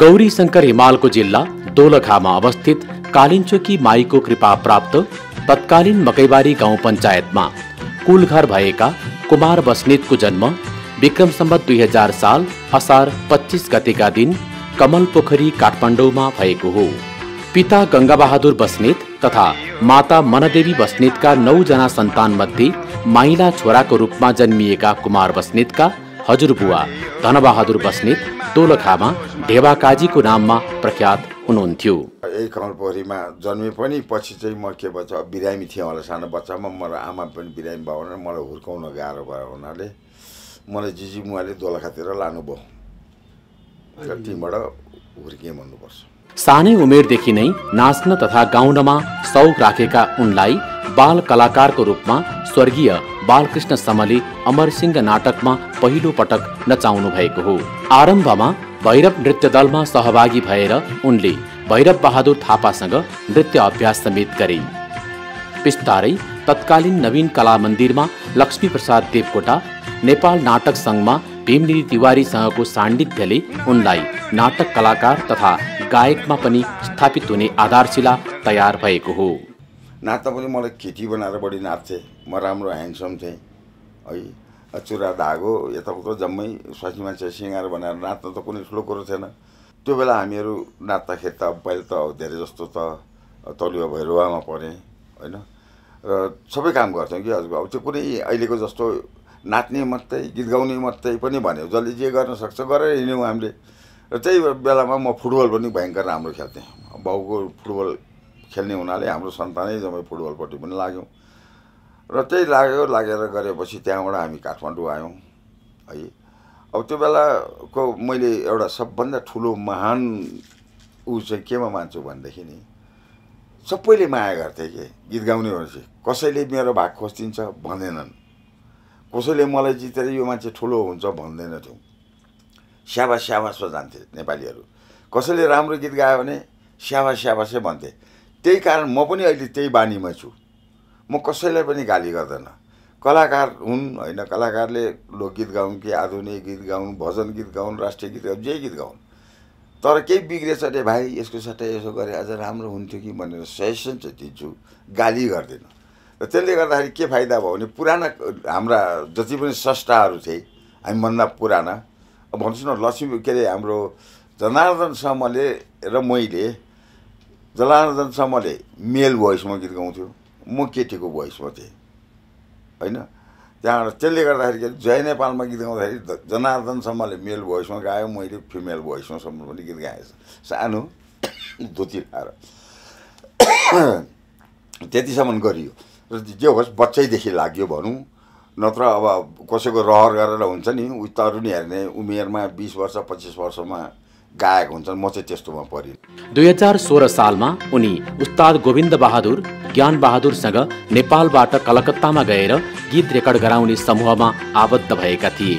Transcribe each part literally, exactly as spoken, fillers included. गौरी शंकर हिमालको जिल्ला दोलखामा अवस्थित कालिन्चोकी माईको कृपा प्राप्त तत्कालीन मकैबारी गाउँ पञ्चायतमा कुल घर भएका कुमार बस्नेतको जन्म विक्रम सम्वत दुई हजार साल असार पच्चीस गतेका दिन कमल पोखरी काठमाडौँमा भएको हो। पिता गंगाबहादुर बस्नेत तथा माता मनदेवी बस्नेतका नौजना सन्तानमध्ये माइला छोराको रूपमा जन्मिएका कुमार बस्नेतका हजुरबुवा धनबहादुर बस्नेत दोलखामा ढेवाकाजीको नाममा प्रख्यात हुनुहुन्थ्यो। यही कमल पोखरीमा जन्मे पनि पछि चाहिँ म के बच्चा बिरामी थिएँ होला, सानो बच्चामा मेरो आमा पनि बिरामी भयो भने मलाई हुर्काउन गाह्रो भयो हुनाले मलाई जिजी मुवाले दोलखातिर लानुभयो, त्यहीबाट हुर्किएँ भन्नुपर्छ। सानै उमेरदेखि नै नाच्न तथा गाउनमा शौक राखेका उनलाई बाल कलाकारको रूपमा स्वर्गीय बालकृष्ण समली अमरसिंह नाटकमा पहिलो पटक नचाउनु भएको हो। आरम्भमा भैरव नृत्य दलमा सहभागी भएर उनले भैरव बहादुर थापासँग नृत्य अभ्यास समेत गरे। बिस्तारै तत्कालीन नवीन कला मन्दिरमा लक्ष्मीप्रसाद देवकोटा नेपाल नाटक संघमा भीमनिधि तिवारीसँगको सान्निध्यले उनलाई नाटक कलाकार तथा गायकमा पनि स्थापित हुने आधारशिला तयार भएको हो। नाच्दा पनि मलाई केटी बनाएर बढी नाच्थेँ, म राम्रो ह्यान्डसम थिएँ है, चुरा धागो यताउता जम्मै स्वास्नी मान्छे सिँगार बनाएर नाच्न त कुनै ठुलो कुरो थिएन। त्यो बेला हामीहरू नाच्दाखेरि त पहिले त धेरै जस्तो त तलुवा भैरुवामा परेँ होइन, र सबै काम गर्थ्यौँ कि हजुर। अब त्यो कुनै अहिलेको जस्तो नाच्ने मात्रै गीत गाउने मात्रै पनि भन्यो, जसले जे गर्न सक्छ गरेर हिँड्यौँ हामीले। र त्यही बेलामा म फुटबल पनि भयङ्कर राम्रो खेल्थेँ, बाउको फुटबल खेल्ने हुनाले हाम्रो सन्तानै जम्मै फुटबलपट्टि पनि लाग्यौँ र त्यही लाग्यो लागेर गरेपछि त्यहाँबाट हामी काठमाडौँ आयौँ है। अब त्यो बेलाको मैले एउटा सबभन्दा ठुलो महान ऊ चाहिँ केमा मान्छु भनेदेखि नि सबैले माया गर्थे कि गीत गाउनेहरू, कसैले मेरो भाग खोजिदिन्छ भन्दैनन्, कसैले मलाई जितेर यो मान्छे ठुलो हुन्छ भन्दैनथ्यो, स्याबास स्याबासमा जान्थे नेपालीहरू। कसैले राम्रो गीत गायो भने स्याबास स्याबासै भन्थे। त्यही कारण म पनि अहिले त्यही बानीमा छु, म कसैलाई पनि गाली गर्दैन। कलाकार हुन् होइन, कलाकारले लोकगीत गाउन् कि आधुनिक गीत गाउन्, भजन गीत गाउन्, राष्ट्रिय गीत गाउन्, जे गीत गाउन्, तर केही बिग्रेछ अरे भाइ यसको सट्टा यसो गरे अझ राम्रो हुन्थ्यो कि भनेर सजेसन चाहिँ दिन्छु, गाली गर्दैन। र त्यसले गर्दाखेरि के फाइदा भयो भने पुराना हाम्रा जति पनि स्रष्टाहरू थिए हामीभन्दा पुराना, अब भन्छु न लक्ष्मी के अरे हाम्रो जनार्दन समले र मैले जलानन्दन समले मेल भोइसमा गीत गाउँथ्यो, म केटीको भोइसमा थिएँ होइन। त्यहाँबाट त्यसले गर्दाखेरि जय नेपालमा गीत गाउँदाखेरि जनार्दन समले मेल भोइसमा गायो, मैले फिमेल भोइसमा सम्म पनि गीत गाएँ, सानो धोती लाएर त्यतिसम्म गरियो। र जे होस् बच्चैदेखि लाग्यो भनौँ, नत्र अब कसैको रहर गरेर हुन्छ नि, उ तरुणी हेर्ने उमेरमा बिस वर्ष पच्चिस वर्षमा गायक हुन्छन्, म चाहिँ त्यस्तोमा परेँ। दुई हजार सोह्र सालमा उनी उस्ताद गोविन्द बहादुर ज्ञान बहादुरसँग नेपालबाट कलकत्तामा गएर गीत रेकर्ड गराउने समूहमा आबद्ध भएका थिए।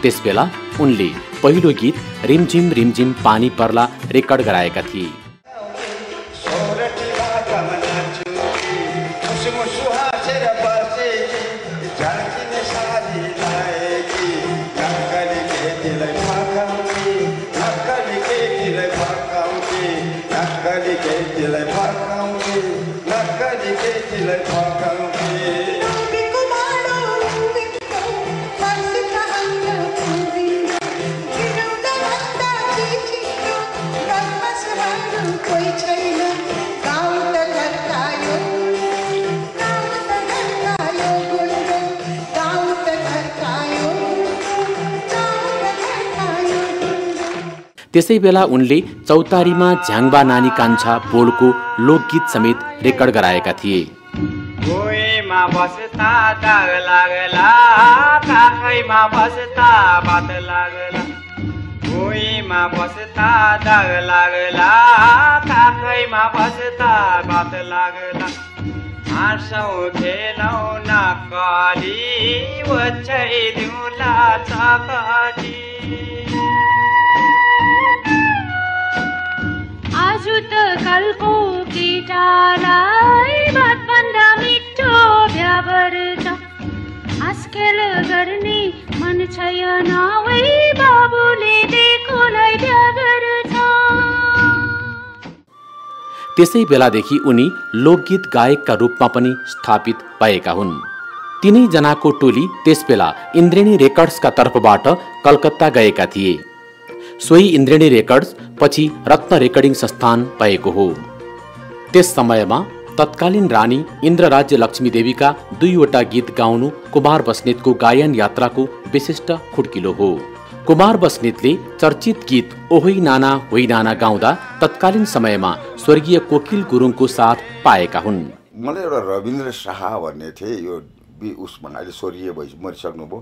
त्यसबेला उनले पहिलो गीत रिमझिम रिमझिम पानी पर्ला रेकर्ड गराएका थिए। त्यसै बेला उनले चौतारीमा झ्याङ्बा नानी कान्छा बोलको लोकगीत समेत रेकर्ड गराएका थिए। आजुत कलको केटालाई बात भन्दा मिठो भ्यावर्छ, आजकल गर्ने मन छैन, वै बाबुले दिएकोलाई भ्यावर्छ। त्यसै बेलादेखि उनी लोकगीत गायकका रूपमा पनि स्थापित भएका हुन्। तीनैजनाको टोली त्यसबेला इन्द्रेणी रेकर्ड्सका तर्फबाट कलकत्ता गएका थिए। सोही इन्द्रेणी रेकर्ड्स पछि रत्न रेकर्डिङ संस्थान भएको हो। त्यस समयमा तत्कालीन रानी इन्द्रराज्य लक्ष्मी देवीका दुईवटा गीत गाउनु कुमार बस्नेतको गायन यात्राको विशिष्ट खुड्किलो हो। कुमार बस्नेतले चर्चित गीत ओहोई नाना होई नाना गाउँदा तत्कालीन समयमा स्वर्गीय कोकिल गुरुङको साथ पाएका हुन्। मलाई एउटा रविन्द्र शाह भन्ने थिए, यो बी उसमा अहिले स्वर्गीय भइ मरिसक्नुभयो।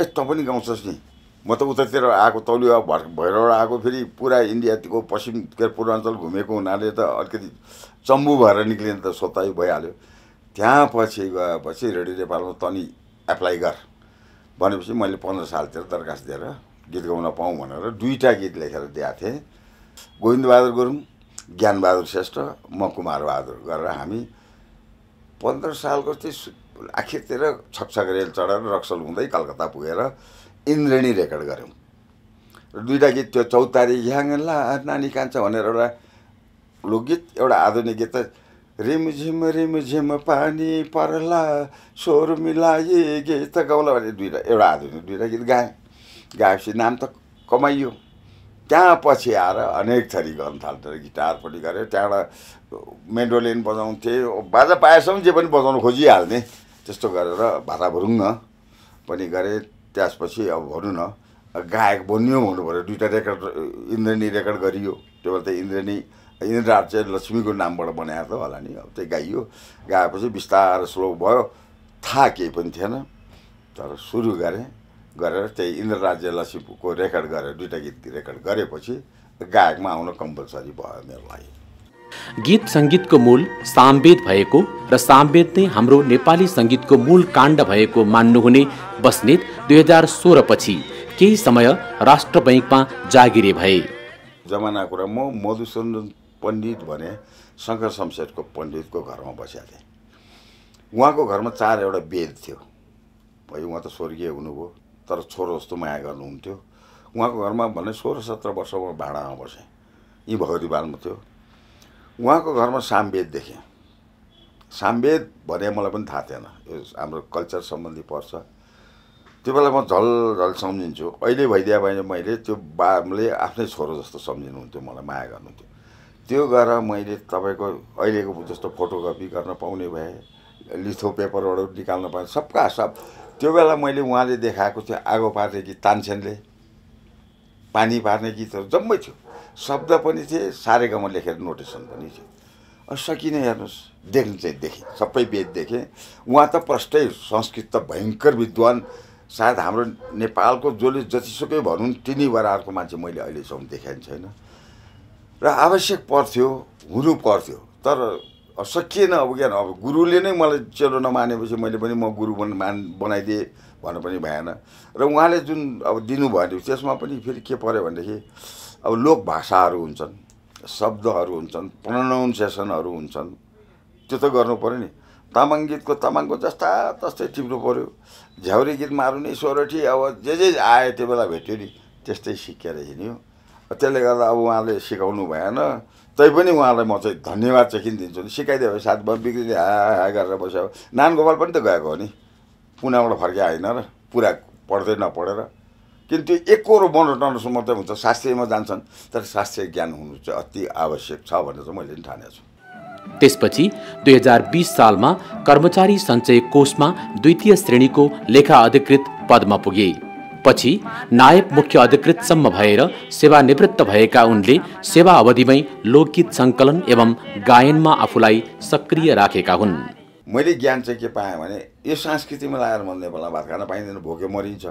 ए त पनि गाउँछस् नि, म त उतातिर आएको तौलिया भैरवबाट आएको, फेरि पुरा इन्डियाको पश्चिम पूर्वाञ्चल घुमेको हुनाले त अलिकति चम्बु भएर निक्लिए त सोताइ भइहाल्यो। त्यहाँ पछि गएपछि रेडियो नेपालमा तनी एप्लाई गर भनेपछि मैले पन्ध्र सालतिर दरखास्त दिएर गीत गाउन पाऊँ भनेर दुईवटा गीत लेखेर दिएको थिएँ। गोविन्द बहादुर गुरुङ, ज्ञान बहादुर श्रेष्ठ, म कुमार बहादुर गरेर हामी पन्ध्र सालको चाहिँ आखिरतिर छकछक रेल चढेर रक्सल हुँदै कलकत्ता पुगेर इन्द्रेणी रेकर्ड गऱ्यौँ। र दुईवटा गीत त्यो चौतारी ह्याङ ला नानी कान्छ भनेर एउटा लोकगीत, एउटा आधुनिक गीत त रिमझिम रिमझिम पानी पर्ला स्वर मिलाए गीत गौला भने दुईवटा एउटा आधुनिक दुईवटा गीत गाएँ। गाएपछि नाम त कमाइयो। त्यहाँ पछि आएर अनेक थरी गर्न थाल्थ्यो, गिटार पनि गऱ्यो, त्यहाँबाट मेन्डोलिन बजाउँथे, बाजा पाएसम्म जे पनि बजाउनु खोजिहाल्ने, त्यस्तो गरेर भाडाभुरुङ्ग पनि गरेँ। त्यसपछि अब भनौँ न गायक बनियो भन्नु पऱ्यो। दुईवटा रेकर्ड इन्द्रेणी रेकर्ड गरियो, त्यो बेला त इन्द्रेणी इन्द्रराज्य लक्ष्मीको नामबाट बनाएको त होला नि। अब त्यो गाइयो, गाएपछि बिस्तारै स्लो भयो, थाहा केही पनि थिएन, तर सुरु गरेँ। गरेर त्यही इन्द्रराज्य लक्ष्मीको रेकर्ड गरेर दुईवटा गीत रेकर्ड गरेपछि गायकमा आउन कम्पलसरी भयो मेरो लागि। गीत सङ्गीतको मूल सामवेद भएको र सामवेद नै हाम्रो नेपाली सङ्गीतको मूल काण्ड भएको मान्नुहुने बस्नेत दुई हजार सोह्र पछि केही समय राष्ट्र बैङ्कमा जागिरे भए। जमाना कुरा म मधुसूदन पण्डित भने शङ्कर शमशेरको पण्डितको घरमा बसेका थिएँ। उहाँको घरमा चारवटा वेद थियो। भाइ उहाँ त स्वर्गीय हुनुभयो, तर छोरो जस्तो माया गर्नुहुन्थ्यो। उहाँको घरमा भने सोह्र सत्र वर्षमा भाडामा बसेँ, यी भगरीबालमा थियो। उहाँको घरमा सामवेद देखेँ। सामवेद भने मलाई पनि थाहा थिएन, यो हाम्रो कल्चर सम्बन्धी पर्छ। त्यो बेला म झल झल सम्झिन्छु, अहिले भइदिया भएन मैले त्यो बाबले आफ्नै छोरो जस्तो सम्झिनुहुन्थ्यो, मलाई माया गर्नुहुन्थ्यो। त्यो गरेर मैले तपाईँको अहिलेको जस्तो फोटोकपी गर्न पाउने भए, लिथो पेपरबाट निकाल्न पाएँ, सबका सब। त्यो बेला मैले उहाँले देखाएको त्यो आगो पार्ने गीत तानसेनले, पानी पार्ने गीतहरू जम्मै थियो, शब्द पनि थिए, सारेगामा लेखेर नोटेसन पनि थियो। अब सकिने हेर्नुहोस्, देख्नु चाहिँ देखेँ, सबै वेद देखेँ। उहाँ त प्रष्टै संस्कृत त भयङ्कर विद्वान, सायद हाम्रो नेपालको जसले जतिसुकै भनौँ तिनी बराबरको मान्छे मैले अहिलेसम्म देखाएको छैन। र आवश्यक पर्थ्यो, हुनु पर्थ्यो, तर सकिएन। अब क्या अब गुरुले नै मलाई चेलो नमानेपछि मैले पनि म गुरु बन मान बनाइदिएँ भन्नु पनि भएन। र उहाँले जुन अब दिनुभयो त्यसमा पनि फेरि के पर्यो भनेदेखि अब लोक भाषाहरू हुन्छन्, शब्दहरू हुन्छन्, प्रोनाउन्सिएसनहरू हुन्छन्, त्यो त गर्नु पऱ्यो नि। तामाङ गीतको तामाङको जस्ता तस्तै टिप्नु पऱ्यो, झ्याउरी गीत मारुनी सोरठी अब जे जे आयो त्यो बेला भेट्यो नि, त्यस्तै सिकेर हिँड्यो। त्यसले गर्दा अब उहाँले सिकाउनु भएन। तैपनि उहाँलाई म चाहिँ धन्यवाद चाहिँ दिन्छु नि, सिकाइदियो भने साथमा बिग्रिने हा हा गरेर बस्यो। नारायण गोपाल पनि त गएको हो नि, पुनाबाट फर्किया होइन र पुरा पढ्दै नपढेर, किन त्यो एकरो मनोटनसम्म मात्रै हुन्छ। शास्त्रीयमा जान्छन्, तर शास्त्रीय ज्ञान हुनु चाहिँ अति आवश्यक छ भनेर चाहिँ मैले पनि ठानेको छु। त्यसपछि दुई हजार बिस सालमा कर्मचारी सञ्चय कोषमा द्वितीय श्रेणीको लेखा अधिकृत पदमा पुगे। पछि नायब मुख्य अधिकृतसम्म भएर सेवानिवृत्त भएका उनले सेवा अवधिमै लोकगीत सङ्कलन एवं गायनमा आफूलाई सक्रिय राखेका हुन्। मैले ज्ञान चाहिँ के पाएँ भने यो संस्कृतिमा लगाएर मन नेपालमा भात खान पाइँदैन, भोके मरिन्छ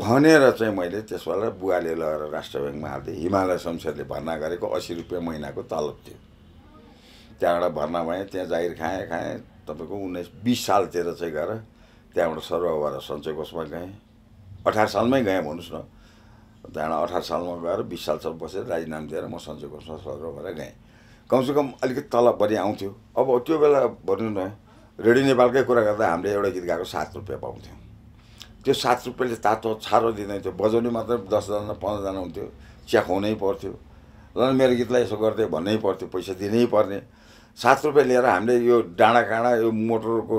भनेर चाहिँ मैले त्यसवाला बुवाले लगेर राष्ट्र ब्याङ्कमा हाल्थेँ। हिमालय शमशेरले भर्ना गरेको असी रुपियाँ महिनाको तलब थियो, त्यहाँबाट भर्ना भएँ। त्यहाँ जागिर खाएँ खाएँ तपाईँको उन्नाइस बिस सालतिर चाहिँ गएर त्यहाँबाट सर्व भएर सञ्चय कोषमा गएँ। अठार सालमै गएँ भन्नुहोस् न, त्यहाँबाट अठार सालमा गएर बिस सालसम्म बसेर राजीनामा दिएर म सञ्चय कोषमा सर्व भएर गएँ। कमसेकम अलिकति तलबभरि आउँथ्यो। अब त्यो बेला भनौँ न रेडियो नेपालकै कुरा गर्दा हामीले एउटा गीत गाएको सात रुपियाँ पाउँथ्यौँ। त्यो सात रुपियाँले तातो छारो दिँदैन थियो, बजाउने मात्र दसजना पन्ध्रजना हुन्थ्यो, च्याखुनै पर्थ्यो। झन् मेरो गीतलाई यसो गर्दै भन्नै पर्थ्यो, पैसा दिनै पर्ने। सात रुपैयाँ लिएर हामीले यो डाँडाकाँडा यो मोटरको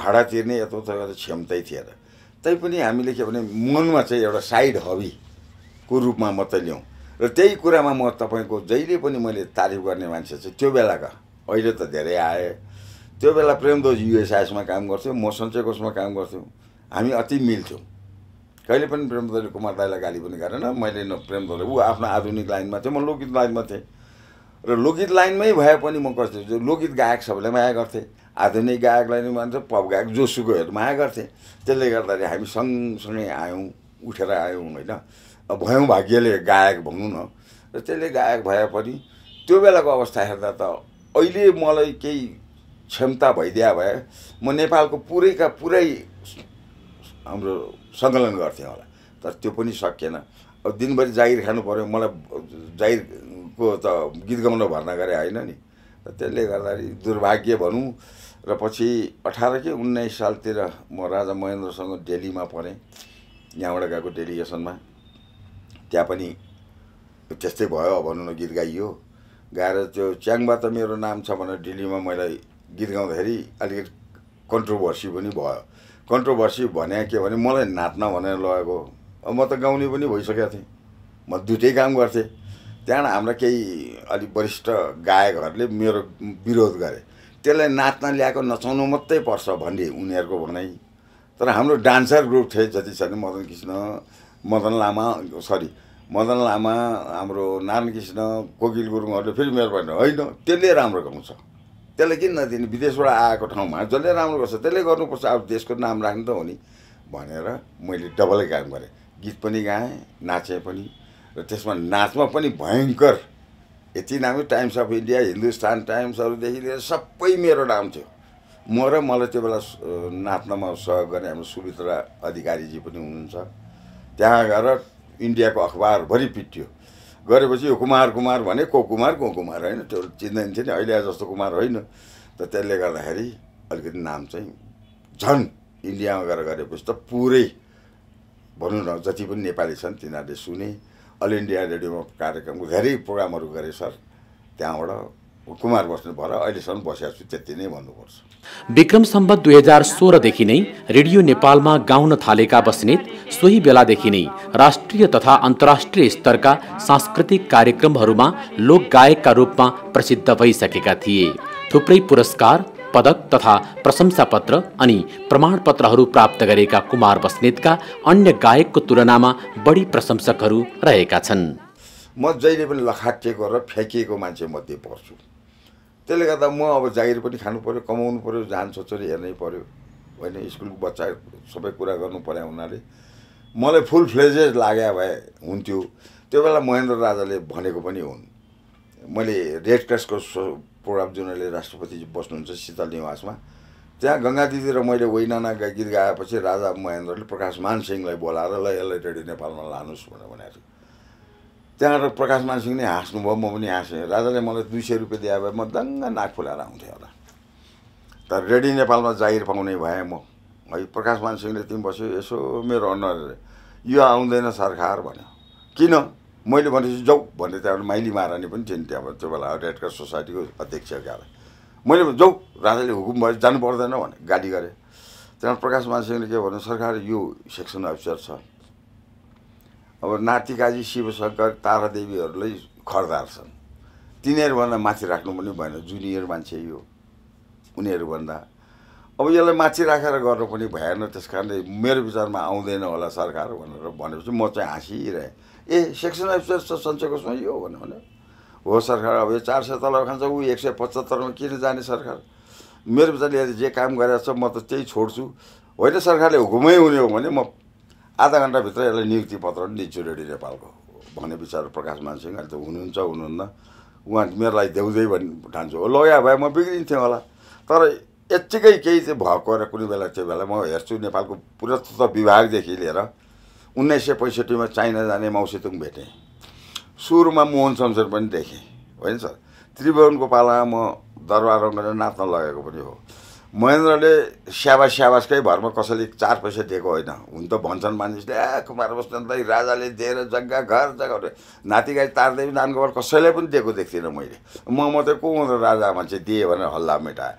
भाडा तिर्ने यत्रो त क्षमतै थिएन। तैपनि हामीले के भने मनमा चाहिँ एउटा साइड हबीको रूपमा मात्रै ल्याउँ र त्यही कुरामा म तपाईँको जहिले पनि मैले तारिफ गर्ने मान्छे चाहिँ त्यो बेलाका, अहिले त धेरै आए, त्यो बेला प्रेमदोज युएसआइएसमा काम गर्थ्यो, म सञ्चयकोषमा काम गर्थ्यौँ, हामी अति मिल्थ्यौँ। कहिले पनि प्रेमदोजले कुमार दाइलाई गाली पनि गरेन, मैले न प्रेमदोजले, ऊ आफ्नो आधुनिक लाइनमा थियो, म लोकगीत लाइनमा थिएँ र लोकगीत लाइनमै भए पनि म कस्तो जो लोकगीत गायक सबैले माया गर्थेँ, आधुनिक गायकलाई नै मान्छ, पप गायक जोसुकोहरू माया गर्थेँ। त्यसले गर्दाखेरि हामी सँगसँगै आयौँ, उठेर आयौँ होइन, भयौँ भाग्यले गायक भनौँ न। र त्यसले गायक भए पनि त्यो बेलाको अवस्था हेर्दा त अहिले मलाई केही क्षमता भइदिया भए म नेपालको पुरैका पुरै हाम्रो सङ्कलन गर्थेँ होला, तर त्यो पनि सकिएन। अब दिनभरि जागिर खानु पऱ्यो, मलाई जागिरको त गीत गाउन भर्ना गरे होइन नि, र त्यसले गर्दाखेरि दुर्भाग्य भनौँ। र पछि अठार के उन्नाइस सालतिर म राजा महेन्द्रसँग दिल्लीमा पढेँ, यहाँबाट गएको डेलिगेसनमा, त्यहाँ पनि त्यस्तै भयो भनौँ न, गीत गाइयो। गाएर त्यो च्याङबा त मेरो नाम छ भनेर दिल्लीमा मलाई गीत गाउँदाखेरि अलिकति कन्ट्रोभर्सी पनि भयो। कन्ट्रोभर्सी भने के भने मलाई नाच्न भनेर लगेको, अब म त गाउने पनि भइसकेको थिएँ, म दुइटै काम गर्थेँ। त्यहाँबाट हाम्रा केही अलिक वरिष्ठ गायकहरूले मेरो विरोध गरे, त्यसलाई नाच्न ल्याएको नचाउनु मात्रै पर्छ भन्ने उनीहरूको भनाइ। तर हाम्रो डान्सर ग्रुप थिए जति छन्, मदन कृष्ण, मदन लामा सरी मदन लामा, हाम्रो नारायण कृष्ण, कोकिल गुरुङहरूले फेरि मेरो भन्नु होइन त्यसले राम्रो गाउँछ, त्यसले किन नदिने, विदेशबाट आएको ठाउँमा जसले राम्रो गर्छ त्यसले गर्नुपर्छ, अब देशको नाम राख्नु त हो नि भनेर मैले डबलै काम गरेँ। गीत पनि गाएँ, नाचेँ पनि, र त्यसमा नाचमा पनि भयङ्कर यति नाम, टाइम्स अफ इन्डिया, हिन्दुस्तान टाइम्सहरूदेखि लिएर सबै मेरो नाम थियो। म र मलाई त्यो बेला नाच्नमा सहयोग गर्ने हाम्रो सुमित्रा अधिकारीजी पनि हुनुहुन्छ, त्यहाँ गएर इन्डियाको अखबारभरि पिटियो। गरेपछि यो कुमार कुमार भने को कुमार को कुमार होइन, त्यो चिन्दैन थियो नि, अहिले जस्तो कुमार होइन। त त्यसले गर्दाखेरि अलिकति नाम चाहिँ झन् इन्डियामा गएर गरेपछि त पुरै भनौँ न जति पनि नेपाली छन् तिनीहरूले सुने। अल इन्डिया रेडियोमा कार्यक्रम धेरै प्रोग्रामहरू गरे सर, त्यहाँबाट कुमार बस्नेत भएर अहिलेसम्म बसेको छु, त्यति नै भन्नुपर्छ। विक्रम सम्वत दुई हजार सोह्रदेखि नै रेडियो नेपालमा गाउन थालेका बस्नेत सोही बेलादेखि नै राष्ट्रिय तथा अन्तर्राष्ट्रिय स्तरका सांस्कृतिक कार्यक्रमहरूमा लोकगायकका रूपमा प्रसिद्ध भइसकेका थिए। थुप्रै पुरस्कार, पदक तथा प्रशंसापत्र अनि प्रमाणपत्रहरू प्राप्त गरेका कुमार बस्नेतका अन्य गायकको तुलनामा बढी प्रशंसकहरू रहेका छन्। म जहिले पनि लखाटिएको र फ्याँकिएको मान्छे मध्ये पर्छु, त्यसले गर्दा म अब जागिर पनि खानु पऱ्यो, कमाउनु पऱ्यो, जान छोचोरी हेर्नै पऱ्यो होइन, स्कुलको बच्चा सबै कुरा गर्नु पर्यो। हुनाले मलाई फुल फ्लेजेज लाग्या भए हुन्थ्यो। त्यो बेला महेन्द्र राजाले भनेको पनि हुन्, मैले रेड क्रसको प्रोग्राम जुन अहिले राष्ट्रपति बस्नुहुन्छ शीतल निवासमा, त्यहाँ गङ्गा दिदी र मैले वैनाना गीत गाएपछि राजा महेन्द्रले प्रकाश मानसिंहलाई बोलाएर ल यसलाई रेडियो नेपालमा लानुहोस् भनेर भनेको थियो। त्यहाँबाट प्रकाश मानसिंह नै हाँस्नुभयो, म पनि हाँसेँ। राजाले मलाई दुई सय रुपियाँ दिए भए म दङ्ग नाक फुलाएर आउँथेँ होला, तर रेडियो नेपालमा जागिर पाउने भएँ म। है प्रकाश मानसिंहले तिमी बस्यो यसो मेरो अनुहार यो आउँदैन सरकार भन्यो, किन मैले भनेपछि जाऊ भने, त्यहाँबाट माइली महारानी पनि थिएँ त्यहाँबाट त्यो बेला रेड क्रस सोसाइटीको अध्यक्ष गाह्रो, मैले जाऊ राजाले हुकुम भयो जानु पर्दैन भने गाली गरेँ। त्यहाँबाट प्रकाश मानसिंहले के भन्यो, सरकार यो सेक्सन अफिसर छ, अब नातिकाजी शिवशंकर तारादेवीहरूले खरदार छन्, तिनीहरूभन्दा माथि राख्नु पनि भएन, जुनियर मान्छे यो उनीहरूभन्दा, अब यसलाई माथि राखेर गर्नु पनि भएन, त्यस कारणले मेरो विचारमा आउँदैन होला सरकार भनेर भनेपछि म चाहिँ हाँसिरहेँ। ए सेक्सन अफिसर छ सञ्चयकोषमा यो भन्यो भने हो सरकार, अब यो चार सय तलब खान्छ, ऊ एक सय पचहत्तरमा किन जाने सरकार, मेरो विचारले जे काम गरेको छ म त त्यही छोड्छु, होइन सरकारले हुकुमै हुने हो भने म आधा घन्टाभित्र यसलाई नियुक्ति पत्र दिन्छु रेडियो नेपालको भन्ने विचार प्रकाश मानसिंह अहिले त हुनुहुन्छ हुनुहुन्न, उहाँ मेरोलाई देउँदै भन्ने ठान्छु, लग्या भए म बिग्रिन्थेँ होला। तर यत्तिकै केही चाहिँ भएको र कुनै बेला त्यो बेला म हेर्छु नेपालको पुरातत्व विभागदेखि लिएर उन्नाइस सय पैँसठीमा चाइना जाने मौसेतुङ भेटेँ, सुरुमा मोहन शमशेर पनि देखेँ होइन सर, त्रिभुवनको पालामा म दरबार रङ्गना नाच्न लगेको पनि हो, महेन्द्रले स्याबास स्याबासकै भरमा कसैले चार पैसा दिएको होइन। हुन त भन्छन् मानिसले ए कुमार बस्नेतलाई राजाले दिएर जग्गा घर जग्गा नातिगाई तारादेवी नानकोबाट कसैलाई पनि दिएको देख्दिनँ मैले। म मात्रै को हुँ राजा मान्छे दिएँ भनेर हल्ला मेटाएँ।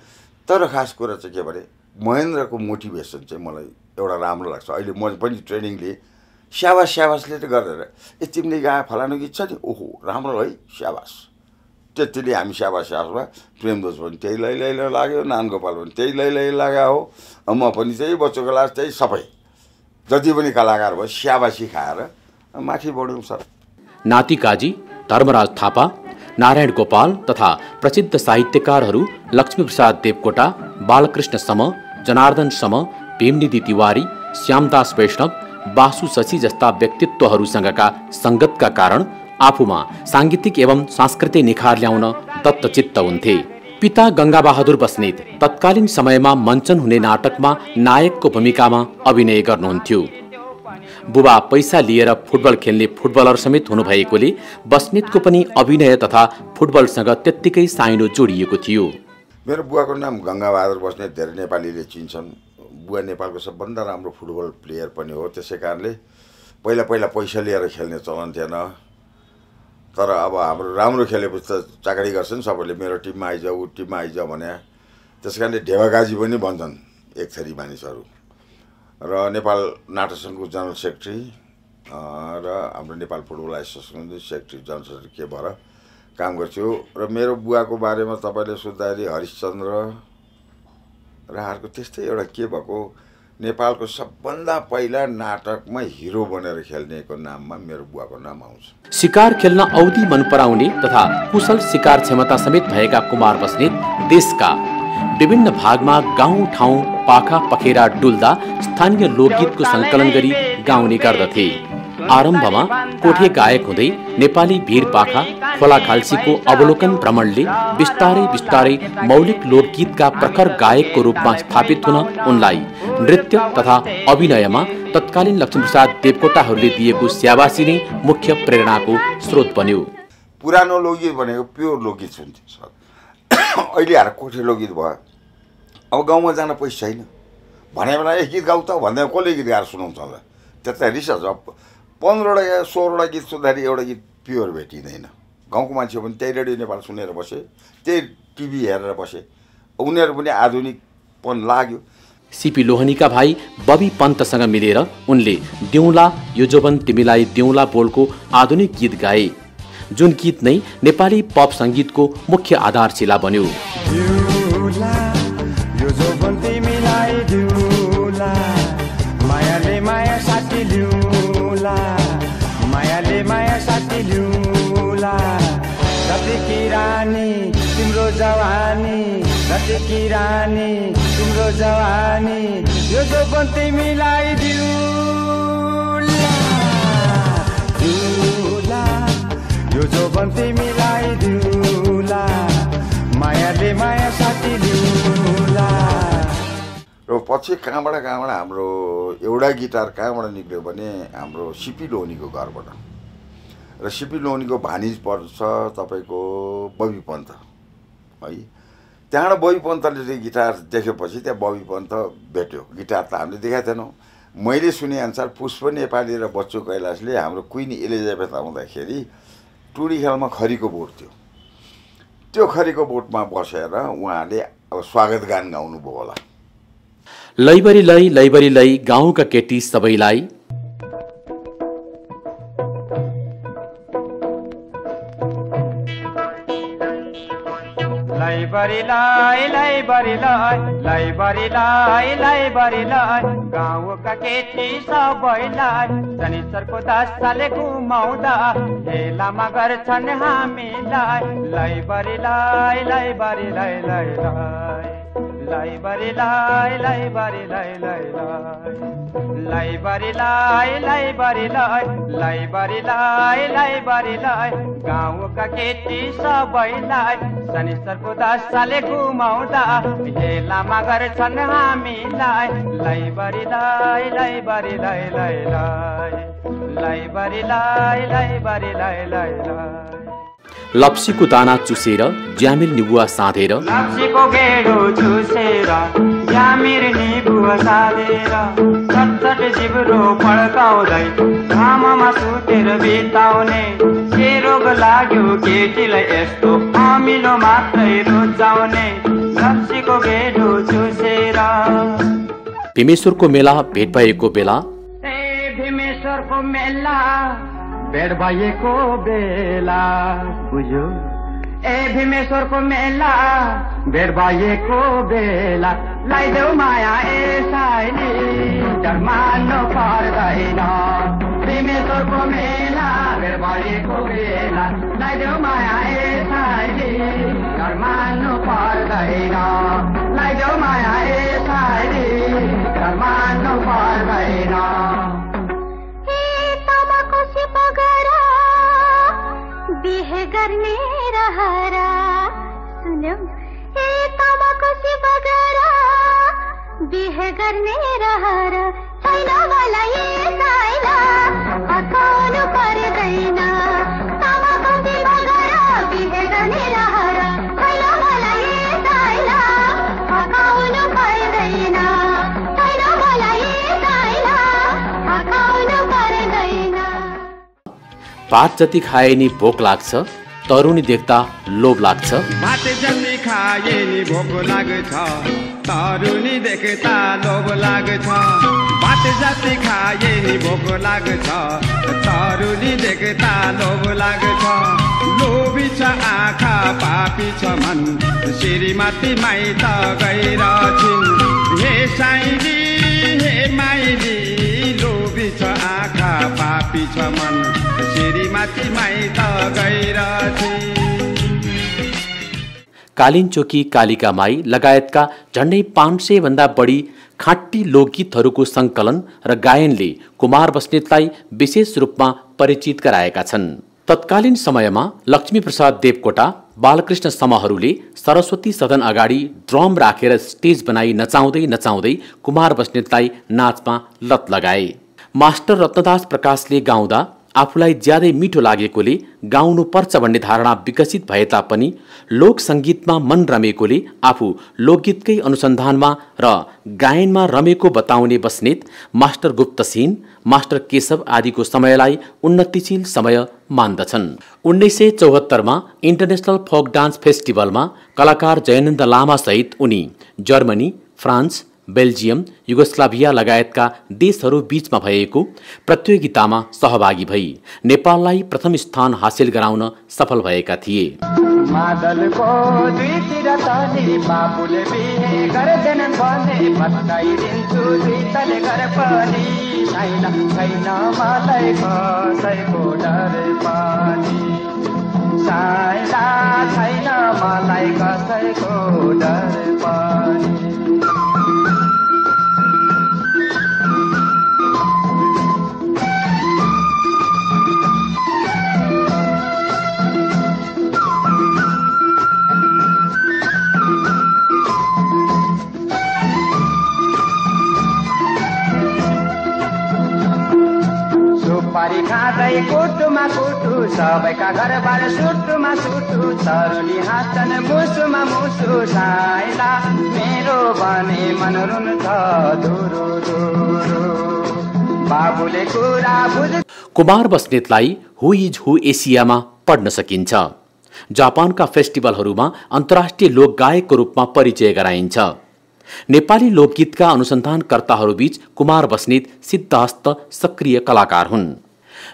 तर खास कुरा चाहिँ के भने महेन्द्रको मोटिभेसन चाहिँ मलाई एउटा राम्रो लाग्छ। अहिले म पनि ट्रेनिङ लिएँ, स्याबास स्याबासले त गर्दैन, ए तिमीले गाए फलानु गीत छ नि, ओहो राम्रो है स्याबास, त्यतिले हामी स्याबास स्याबासमा प्रेमदोष पनि त्यही लै लै लाग्यो, नान गोपाल पनि त्यही लै लै लगा हो, म पनि त्यही बच्चोको लास त्यही, सबै जति पनि कलाकार भयो स्याबासी खाएर माथि बढ्यौँ सर। नाति काजी, धर्मराज थापा, नारायण गोपाल तथा प्रसिद्ध साहित्यकारहरू लक्ष्मीप्रसाद देवकोटा, बालकृष्ण समली, जनार्दन समली, भीमनिधि तिवारी, श्यामदास वैष्णव, वासु शशि जस्ता व्यक्तित्वहरूसँगका सङ्गतका कारण आफूमा सांगीतिक एवं सांस्कृतिक निखार ल्याउन तत्तचित्त हुन्थे। पिता गंगाबहादुर बस्नेत तत्कालीन समयमा मञ्चन हुने नाटकमा नायकको भूमिकामा अभिनय गर्नुहुन्थ्यो। बुबा पैसा लिएर फुटबल खेल्ने फुटबलर समेत हुनुभएकोले बस्नेतको पनि अभिनय तथा फुटबलसँग त्यत्तिकै साइनो जोडिएको थियो। मेरो बुवाको नाम गंगाबहादुर बस्नेत धेरै नेपालीले चिन्छन्। बुवा नेपालको सबभन्दा राम्रो फुटबल प्लेयर पनि हो। त्यसै कारणले पहिला पहिला पैसा लिएर खेल्ने चलन थिएन, तर अब हाम्रो राम्रो खेलेपछि त चाकरी गर्छन् सबैले, मेरो टिममा आइज ऊ टिममा आइज भने। त्यस कारणले ढेवागाजी पनि भन्छन् एक थरी मानिसहरू। र नेपाल नाटक सङ्घको जनरल सेक्रेटरी र हाम्रो नेपाल फुटबल एसोसिएसनको सेक्रेटरी जनरल सेक्रेटरी के भएर काम गर्छु। र मेरो बुवाको बारेमा तपाईँले सोद्धाखेरि हरिश्चन्द्र र अर्को त्यस्तै एउटा के भएको नेपालको सबभन्दा पहिला नाटकमा हिरो बनेर खेल्नेको नाममा मेरो बुवाको नाम आउँछ। शिकार खेल्न औधी मन पराउने तथा कुशल शिकार क्षमता समेत भएका कुमार बस्नेत देशका विभिन्न भागमा गाउँ ठाउँ पाखा पखेरा डुल्दा स्थानीय लोकगीतको सङ्कलन गरी गाउने गर्दथे। आरम्भमा कोठे गायक हुँदै नेपाली भीर पाखा खोला खाल्सीको अवलोकन भ्रमणले बिस्तारै बिस्तारै मौलिक लोकगीतका प्रखर गायकको रूपमा स्थापित हुन उनलाई नृत्य तथा अभिनयमा तत्कालीन लक्ष्मीप्रसाद देवकोटाहरूले दिएको स्याबासी नै मुख्य प्रेरणाको स्रोत बन्यो। पुरानो लोकगीत भनेको प्योर लोकगीत सुन्थ्यो सर, अहिले हार कोठे लोकगीत भयो। अब गाउँमा जान पैसा छैन भने बेला एक गीत गाउ त भन्दा कसले गीत गाएर सुनाउँछ होला, त्यता रिसर्च। अब पन्ध्रवटा सोह्रवटा गीत सुन्दाखेरि एउटा गीत प्योर भेटिँदैन। गाउँको मान्छे पनि त्यही रेडियो नेपाल सुनेर बसे, त्यही टिभी हेरेर बसे, उनीहरू पनि आधुनिकपन लाग्यो। सीपी लोनीका भाइ बबी पन्तसँग मिलेर उनले देउला यो जोवन तिमीलाई देउला बोलको आधुनिक गीत गाए, जुन गीत नै नेपाली पप सङ्गीतको मुख्य आधारशिला बन्यो। र पछि कहाँबाट कहाँबाट हाम्रो एउटा गिटार कहाँबाट निक्ल्यो भने हाम्रो सीपी लोनीको घरबाट। र सीपी लोनीको भानिज पर्छ तपाईँको बबी पन्त है। त्यहाँबाट बबी पन्तले चाहिँ गिटार देखेपछि त्यहाँ बबी पन्त भेट्यो। गिटार त हामीले देखाएको थिएनौँ। मैले सुनेअनुसार पुष्प नेपाली र बच्चु कैलाशले हाम्रो क्विन एलिजाबेथ आउँदाखेरि टुडी खेलमा खरीको बोट थियो, त्यो खरीको बोटमा बसेर उहाँले अब स्वागत गान गाउनुभयो होला। लैबरी लै लैबरी लै गाउँका केटी सबैलाई, गाउँका केटी सबैलाई शनिश्चरको दासाले घुमाउँदा हेलामा गर्छन् हामीलाई। लैबरीलाई लैबरीलाई लैबरीलाई लैबरीलाई लैबरीलाई लैबरीलाई लैबरीलाई लैबरीलाई गाउँका केटी सबैलाई शनिश्चरको दासाले घुमाउँदा हेलामा गर्छन् हामीलाई। लैबरीलाई लैबरीलाई लैबरीलाई लैबरीलाई लैबरीलाई। लप्सीको दाना चुसेर ज्यामिर निबुवा साधेर भीमेश्वरको मेला भेट भएको बेला भेट भएको बेला बुझो ए भीमेश्वरको मेला भेट भएको बेला लाइदेऊ माया यसैले धर्मानो पर्दैन भीमेश्वरको मेला भेट भएको बेला लाइदेऊ माया यसैले धर्मानो पर्दैन लाइदेऊ माया यसैले धर्मानो पर्दैन करने रहरा सुनो ए तमको से बगरा बिह करने रहरा छैन वाला ए छैला अकाउन पर्दैन तमको से बगरा बिह करने रहरा छैन वाला ए छैला अकाउन पर्दैन छैन वाला ए छैला अकाउन पर्दैन भात जति खाए नि भोक लाग्छ तरुणी देख्दा लोभ लाग्छ आँखा पापी छ मन श्रीमती माइत गएर छिन् हे साइली हे माइली लोभी छ आँखा पापी छ मन श्रीमती माइत गएर कालिनचोकी कालिका माई लगायतका झन्डै पाँच सय भन्दा बढी खाँटी लोकगीतहरूको सङ्कलन र गायनले कुमार बस्नेतलाई विशेष रूपमा परिचित गराएका छन्। तत्कालीन समयमा लक्ष्मीप्रसाद देवकोटा बालकृष्ण समहरूले सरस्वती सदन अगाडि ड्रम राखेर स्टेज बनाई नचाउँदै नचाउँदै कुमार बस्नेतलाई नाचमा लत लगाए। मास्टर रत्नदास प्रकाशले गाउँदा आफूलाई ज्यादै मिठो लागेकोले गाउनुपर्छ भन्ने धारणा विकसित भए तापनि लोक सङ्गीतमा मन रमेकोले आफू लोकगीतकै अनुसन्धानमा र गायनमा रमेको बताउने बस्नेत मास्टर गुप्तसिंह मास्टर केशव आदिको समयलाई उन्नतिशील समय मान्दछन्। उन्नाइस सय चौहत्तरमा इन्टरनेसनल फोक डान्स फेस्टिभलमा कलाकार जयनन्द लामा सहित उनी जर्मनी, फ्रान्स, बेल्जियम, युगोस्लाविया लगायतका देशहरू बीचमा भएको प्रतियोगितामा सहभागी भई नेपाललाई प्रथम स्थान हासिल गराउन सफल भएका थिए। कुटुमा कुटु सबैका घरबार सुटुमा सुटु तरुनी हाँस्छन् मुसुमा मुसु साइला मेरो भने मन रुन्छ धुरु धुरु बाबुले कुरा बुझ। कुमार बस्नेतलाई हु इज हु एसियामा पढ्न सकिन्छ। जापानका फेस्टिभलहरूमा अन्तर्राष्ट्रिय लोकगायकको रूपमा परिचय गराइन्छ। नेपाली लोकगीतका अनुसन्धानकर्ताहरूबीच कुमार बस्नेत सिद्धहस्त सक्रिय कलाकार हुन्।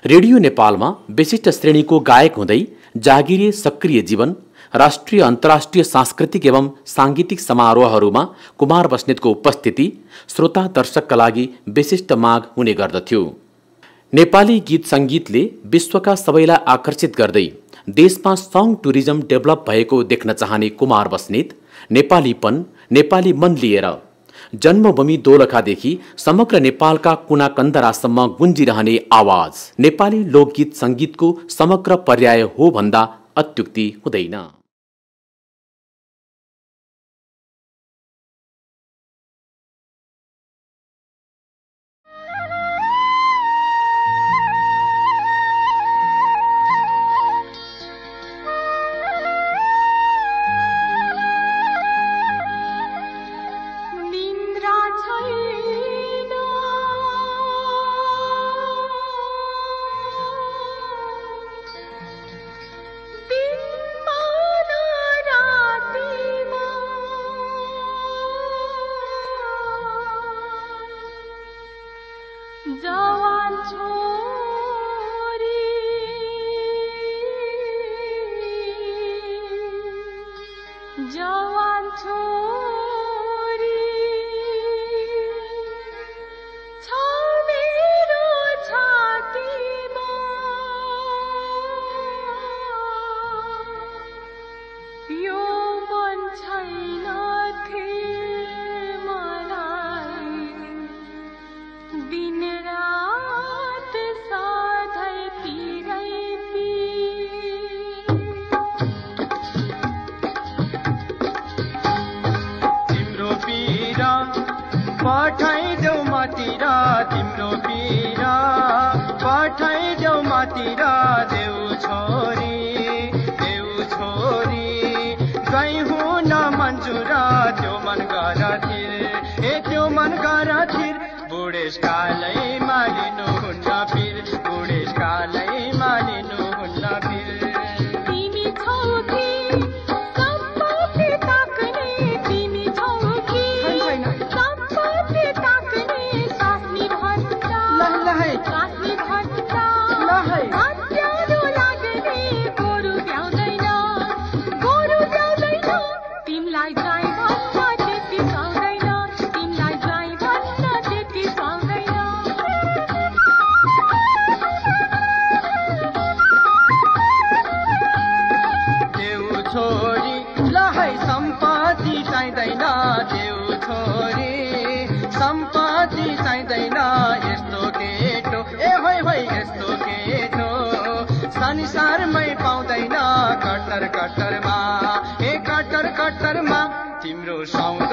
रेडियो नेपालमा विशिष्ट श्रेणीको गायक हुँदै जागिरे सक्रिय जीवन, राष्ट्रिय अन्तर्राष्ट्रिय सांस्कृतिक एवं साङ्गीतिक समारोहहरूमा कुमार बस्नेतको उपस्थिति श्रोता दर्शकका लागि विशिष्ट माग हुने गर्दथ्यो। नेपाली गीत सङ्गीतले विश्वका सबैलाई आकर्षित गर्दै देशमा सङ्ग टुरिज्म डेभलप भएको देख्न चाहने कुमार बस्नेत नेपालीपन, नेपाली मन लिएर जन्मभूमि दोलखादेखि समग्र नेपालका कुना कन्दरासम्म गुन्जिरहने आवाज नेपाली लोकगीत सङ्गीतको समग्र पर्याय हो भन्दा अत्युक्ति हुँदैन। जवान छोरी जवान छोरी छ मेरो छातीमा यो मन छैन पठाई देऊ मातिर तिम्रो पीरा पठाई देऊ मातिर देऊ छोरी देऊ छोरी गई हुँ न मन्जुरा त्यो मन गर थिर ए त्यो मन गर थिर बुढेसकालै मानिनु हुन्न फिर बुढेसकालै मानिनु हुन्न फिर संसारमै पाउँदैन कट्टर कट्टरमा ए कट्टर कट्टरमा तिम्रो साउँ